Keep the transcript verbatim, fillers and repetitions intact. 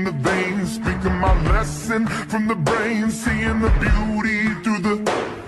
in the veins, speaking my lesson from the brain, seeing the beauty through the